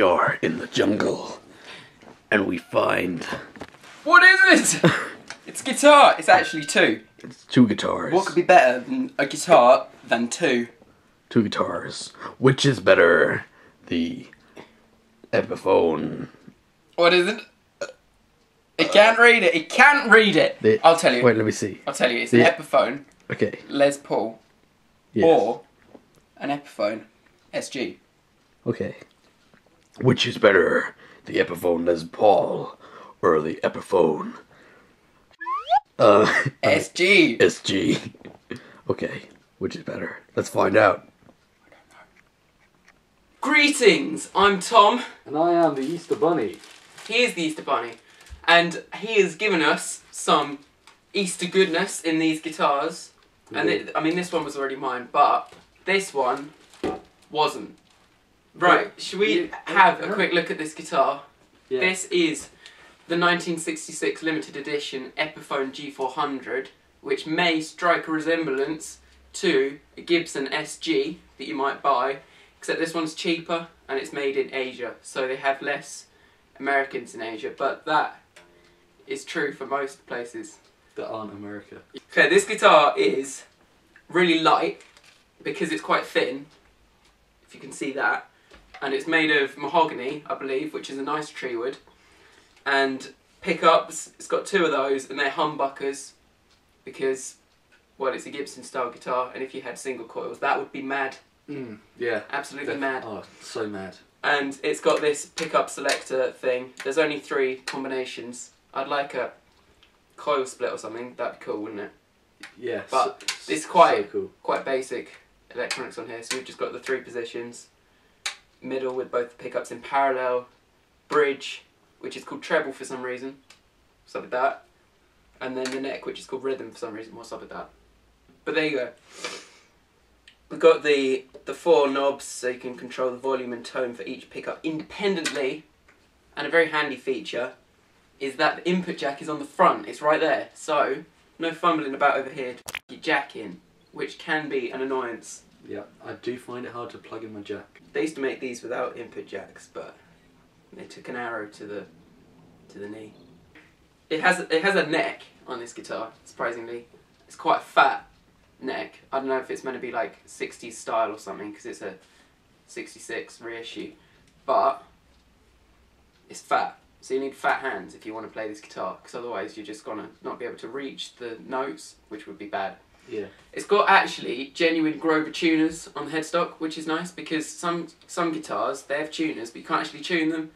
We are in the jungle, and we find... What is it? It's guitar. It's actually two. It's two guitars. What could be better than a guitar than two? Two guitars. Which is better? The Epiphone. What is it? It can't read it. It can't read it. I'll tell you. Wait, let me see. I'll tell you. It's an Epiphone. Okay. Les Paul. Yes. Or an Epiphone SG. Okay. Which is better? The Epiphone Les Paul or the Epiphone SG. SG. Okay. Which is better? Let's find out. I don't know. Greetings! I'm Tom. And I am the Easter Bunny. He is the Easter Bunny. And he has given us some Easter goodness in these guitars. And it, I mean, this one was already mine, but this one wasn't. Right, should we have a quick look at this guitar? Yeah. This is the 1966 limited edition Epiphone G400, which may strike a resemblance to a Gibson SG that you might buy, except this one's cheaper and it's made in Asia, so they have less Americans in Asia, but that is true for most places that aren't America. Okay, this guitar is really light because it's quite thin, if you can see that, and it's made of mahogany, I believe, which is a nice tree wood, and pickups, it's got two of those, and they're humbuckers because, well, it's a Gibson style guitar, and if you had single coils, that would be mad. Mm, yeah. Absolutely mad. Oh, so mad. And it's got this pickup selector thing. There's only three combinations. I'd like a coil split or something. That'd be cool, wouldn't it? Yeah. But so, it's quite, so cool. Quite basic electronics on here. So we've just got the three positions. Middle with both pickups in parallel. Bridge, which is called treble for some reason. What's up with that? And then the neck, which is called rhythm for some reason. What's up with that? But there you go. We've got the four knobs so you can control the volume and tone for each pickup independently. And a very handy feature is that the input jack is on the front. It's right there. So, no fumbling about over here to your jack in, which can be an annoyance. Yeah, I do find it hard to plug in my jack. They used to make these without input jacks, but they took an arrow to the knee. It has a neck on this guitar, surprisingly. It's quite fat. Neck. I don't know if it's meant to be like 60s style or something because it's a 66 reissue, but it's fat, so you need fat hands if you want to play this guitar because otherwise you're just gonna not be able to reach the notes, which would be bad. Yeah. It's got actually genuine Grover tuners on the headstock, which is nice because some guitars, they have tuners but you can't actually tune them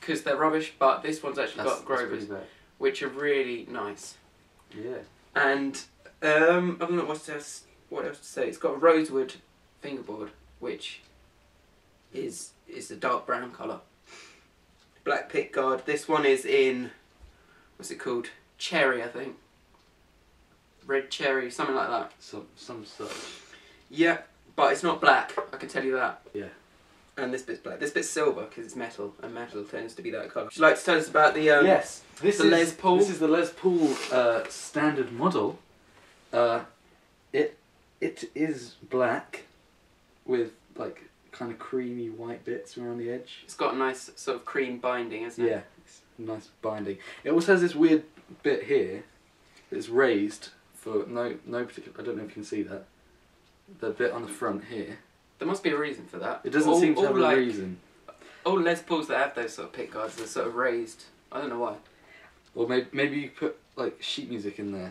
because they're rubbish, but this one's actually got Grovers, which are really nice. Yeah. And I don't know what else to say. It's got a rosewood fingerboard, which is a dark brown colour. Black pickguard. This one is in, what's it called? Cherry, I think. Red cherry, something like that. Some stuff. Yeah, but it's not black. I can tell you that. Yeah. And this bit's black. This bit's silver because it's metal, and metal tends to be that colour. Would you like to tell us about the yes? This is Les Paul. This is the Les Paul standard model. It is black with like kind of creamy white bits around the edge. It's got a nice sort of cream binding, isn't it? Yeah, it's nice binding. It also has this weird bit here that's raised for no particular. I don't know if you can see that. The bit on the front here. There must be a reason for that. It doesn't seem to have a reason. All Les Pauls that have those sort of pickguards are sort of raised. I don't know why. Or maybe you put like sheet music in there.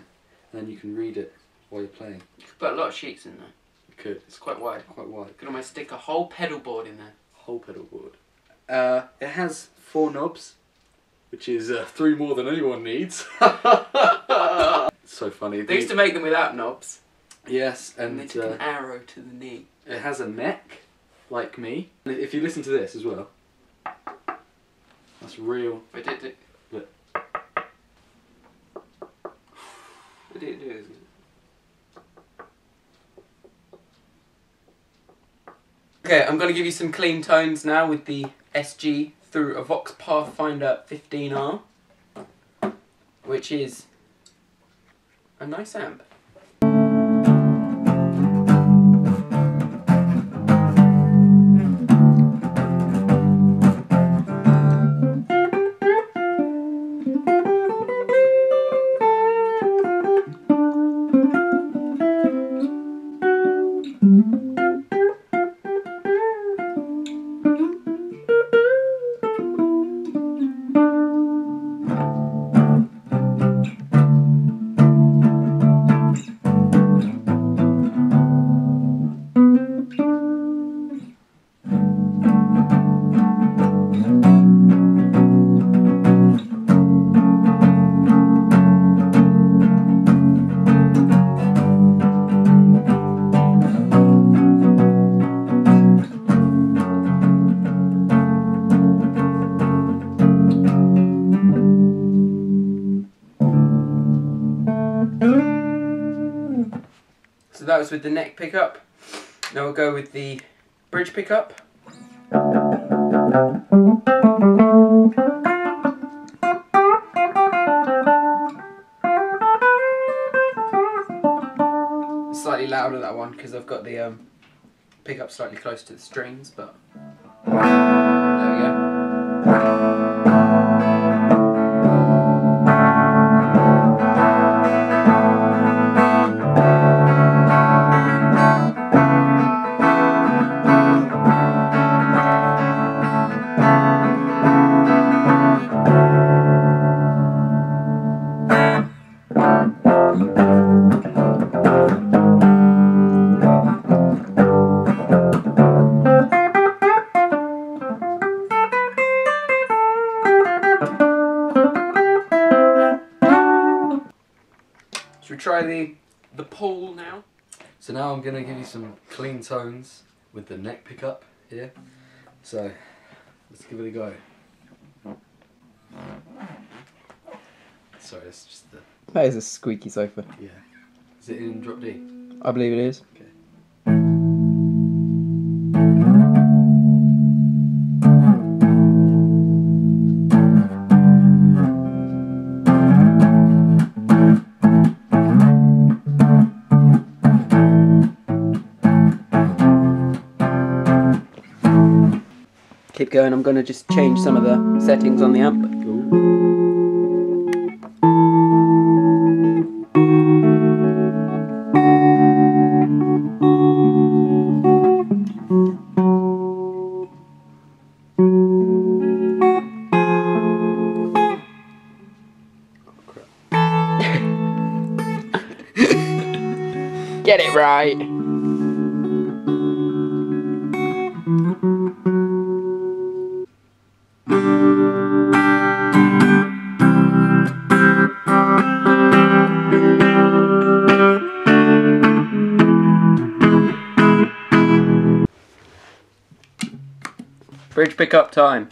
And then you can read it while you're playing. You could put a lot of sheets in there. You could. It's quite wide. Quite wide. You could almost stick a whole pedal board in there. Whole pedal board. It has four knobs, which is three more than anyone needs. It's so funny. They used to make them without knobs. Yes, and they took an arrow to the knee. It has a neck, like me. And if you listen to this as well, that's real. Wait, did it? Okay, I'm going to give you some clean tones now with the SG through a Vox Pathfinder 15R, which is a nice amp. So that was with the neck pickup. Now we'll go with the bridge pickup. Slightly louder that one because I've got the pickup slightly close to the strings, but there we go. The pull now. So now I'm going to give you some clean tones with the neck pickup here. So let's give it a go. Sorry, it's just the... That is a squeaky sofa. Yeah. Is it in drop D? I believe it is. Okay. Keep going, I'm going to just change some of the settings on the amp. Cool. Get it right! Bridge pickup time.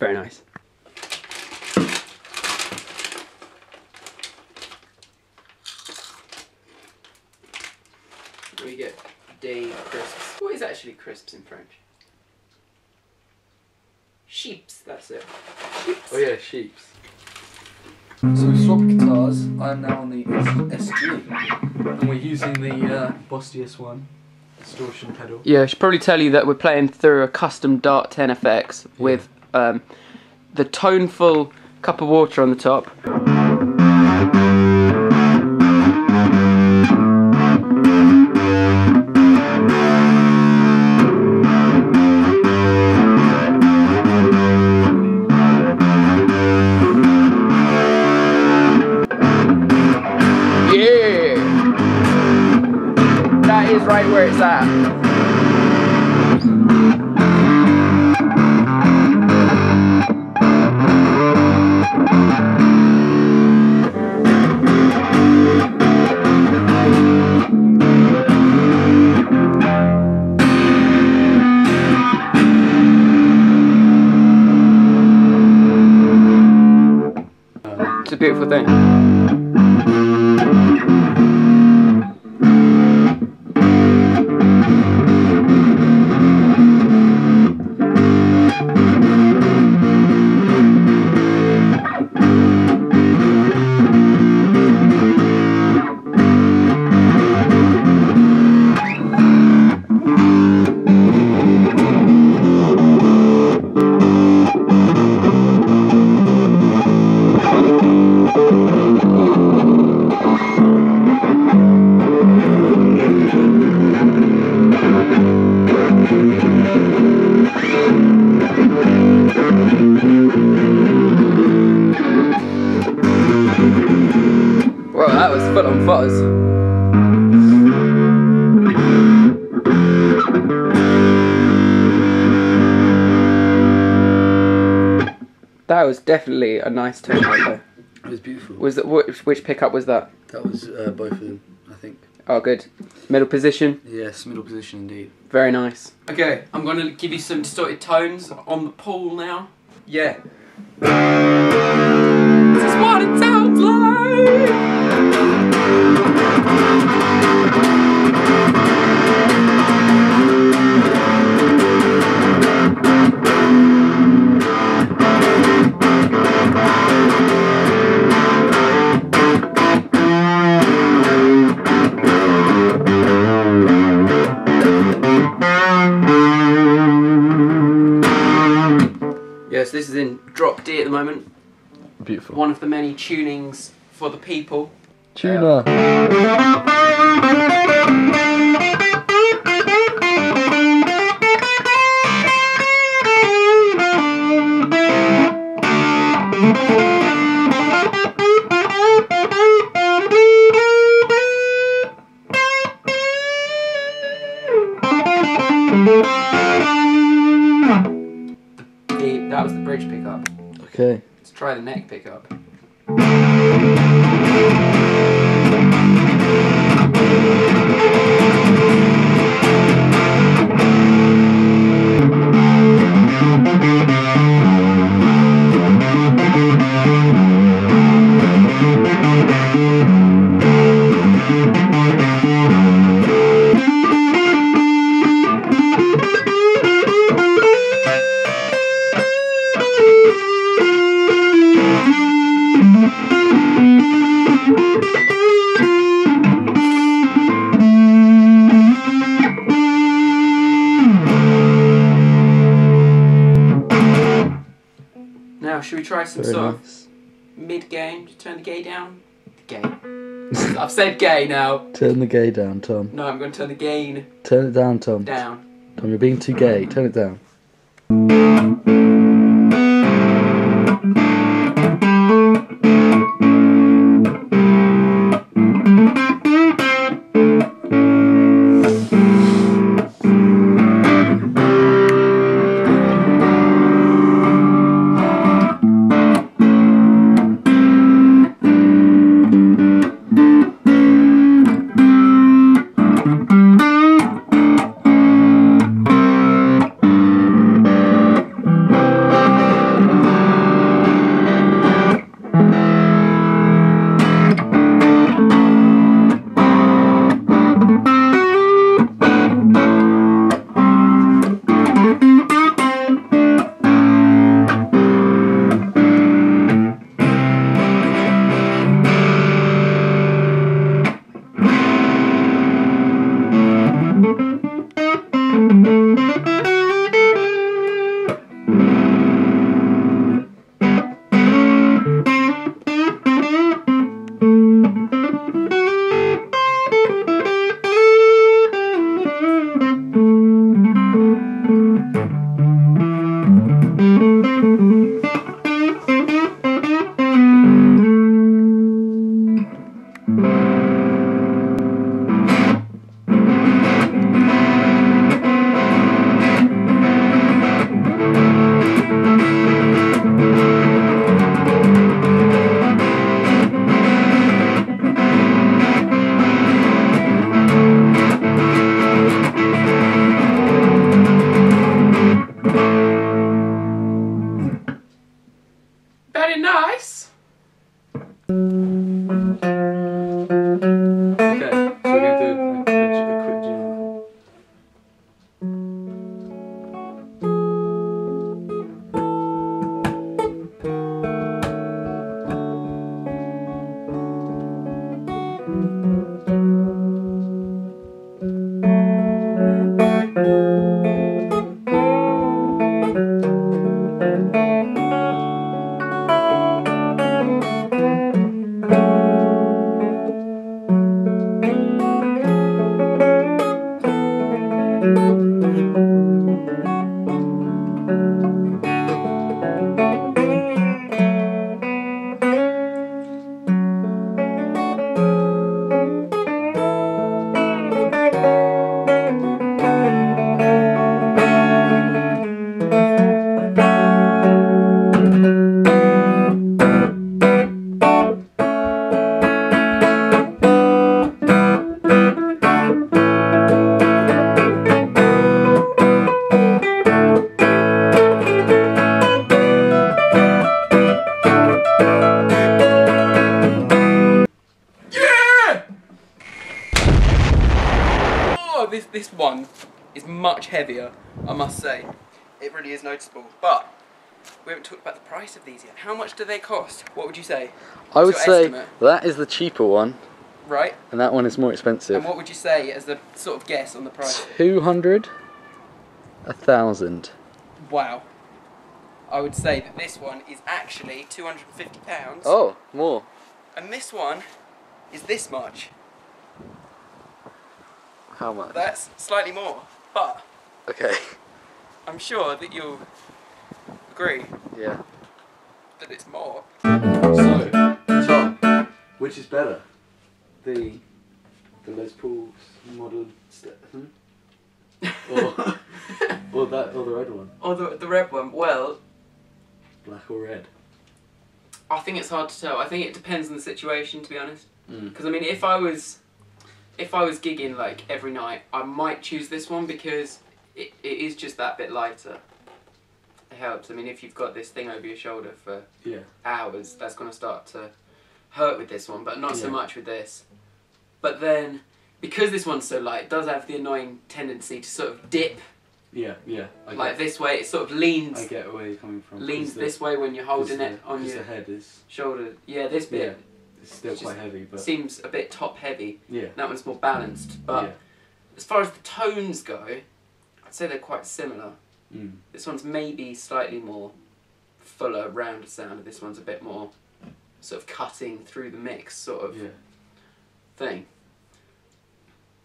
Very nice. We get day crisps. What is actually crisps in French? Sheeps, that's it. Sheeps. Oh yeah, sheeps. So we swapped guitars. I'm now on the SG, and we're using the Boss DS1 distortion pedal. Yeah, I should probably tell you that we're playing through a custom Dart 10FX with the toneful cup of water on the top. Yeah! That is right where it's at. It's a beautiful thing. fuzz. That was definitely a nice tone right there. It was beautiful. Was that, which pickup was that? That was both of them, I think. Oh, good. Middle position? Yes, middle position indeed. Very nice. Okay, I'm going to give you some distorted tones on the pool now. Yeah. This is what it sounds like! This is in drop D at the moment. Beautiful. One of the many tunings for the people. Tuner. That was the bridge pickup. Okay. Let's try the neck pickup. Should we try some sort of mid-gain? Turn the gay down? The gay. I've said gay now. Turn the gay down, Tom. No, I'm going to turn the gain. Turn it down, Tom. Down. Tom, you're being too gay. Turn it down. This one is much heavier, I must say. It really is noticeable, but we haven't talked about the price of these yet. How much do they cost? What would you say? I would say that is the cheaper one. Right. And that one is more expensive. And what would you say as the sort of guess on the price? 200, 1,000. Wow. I would say that this one is actually £250. Oh, more. And this one is this much. How much? That's slightly more, but... Okay. I'm sure that you'll agree. Yeah. That it's more. So, Tom, which is better? The Les Paul's modern or the red one? Or the red one? Well... Black or red? I think it's hard to tell. I think it depends on the situation, to be honest. Because I mean, if I was gigging like every night, I might choose this one because it is just that bit lighter. It helps. I mean, if you've got this thing over your shoulder for hours, that's going to start to hurt with this one, but not so much with this. But then, because this one's so light, it does have the annoying tendency to sort of dip. Yeah. Like this way, it sort of leans. I get where you're coming from. Leans this way when you're holding it on your head is shoulder. Yeah, this bit. Yeah. It's still quite heavy, but seems a bit top heavy. Yeah. That one's more balanced, but as far as the tones go, I'd say they're quite similar. This one's maybe slightly more fuller, rounder sound, and this one's a bit more sort of cutting through the mix sort of thing.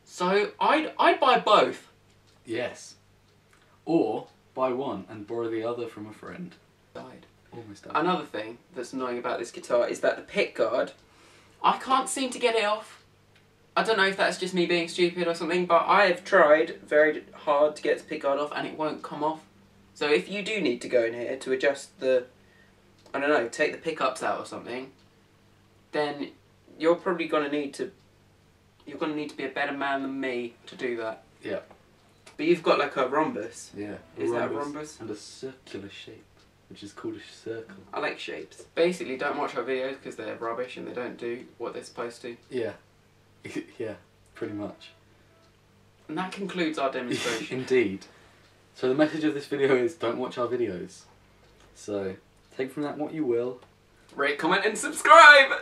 So I'd buy both. Yes. Or buy one and borrow the other from a friend. Almost died. Another thing that's annoying about this guitar is that the pick guard, I can't seem to get it off. I don't know if that's just me being stupid or something, but I have tried very hard to get this pick guard off and it won't come off. So if you do need to go in here to adjust the, I don't know, take the pickups out or something, then you're probably going to need to, you're going to need to be a better man than me to do that. Yeah. But you've got like a rhombus. Yeah. Is that a rhombus? And a circular shape. Which is called a circle. I like shapes. Basically, don't watch our videos because they're rubbish and they don't do what they're supposed to. Yeah. Yeah, pretty much. And that concludes our demonstration. Indeed. So the message of this video is don't watch our videos. So, take from that what you will. Rate, comment and subscribe!